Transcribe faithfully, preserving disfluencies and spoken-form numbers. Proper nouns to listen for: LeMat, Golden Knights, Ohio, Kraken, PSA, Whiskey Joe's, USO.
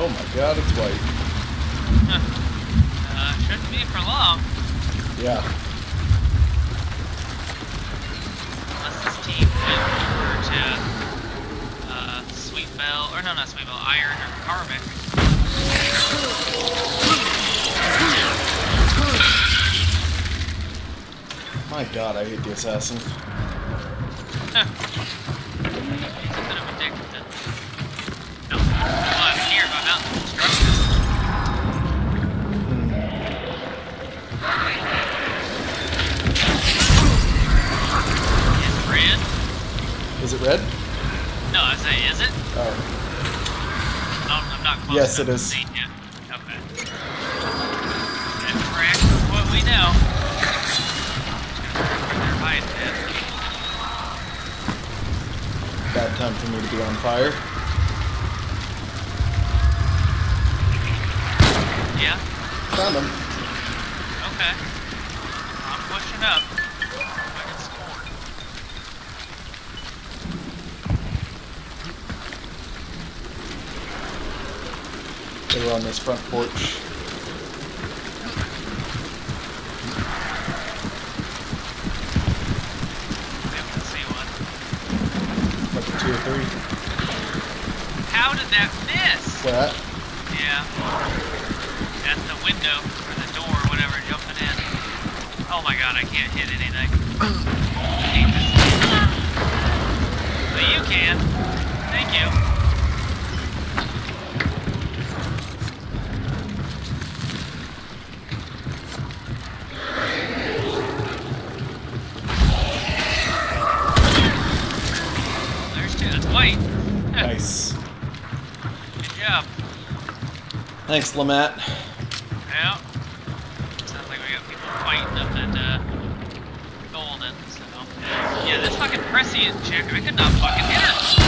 Oh my god, it's white. uh, shouldn't be for long. Yeah. Unless this team went over to uh, Sweet Bell, or no, not Sweet Bell, Iron or Karmic. My god, I hate the assassin. He's a bit of a dick with it. Is it red? No, I say, is it? Oh. No, I'm not close. Yes, it is. Yet. Okay. That's correct. What we know. Bad time for me to be on fire. Yeah. Found him. Okay. I'm pushing up. I can score. They were on this front porch. I can see one. Like a two or three. How did that miss? What? Yeah. At the window, or the door, or whatever, jumping in. Oh my god, I can't hit anything. I hate this thing. But you can. Thank you. Oh, there's two. That's white. Nice. Good job. Thanks, LeMat. Prescient chick, I could not fucking hit it!